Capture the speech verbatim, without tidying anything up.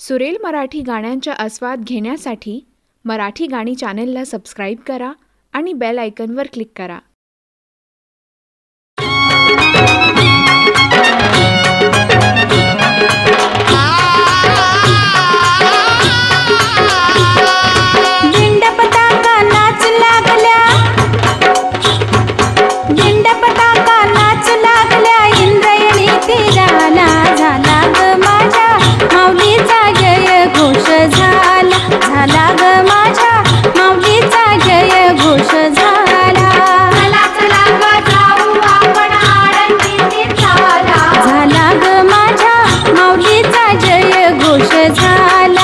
सुरेल मराठी गाण्यांचा आस्वाद घेण्यासाठी मराठी गाणी चॅनलला सबस्क्राइब करा आणि बेल आयकॉनवर क्लिक करा। झाला ग माझ्या माऊलीचा जय घोष झाला।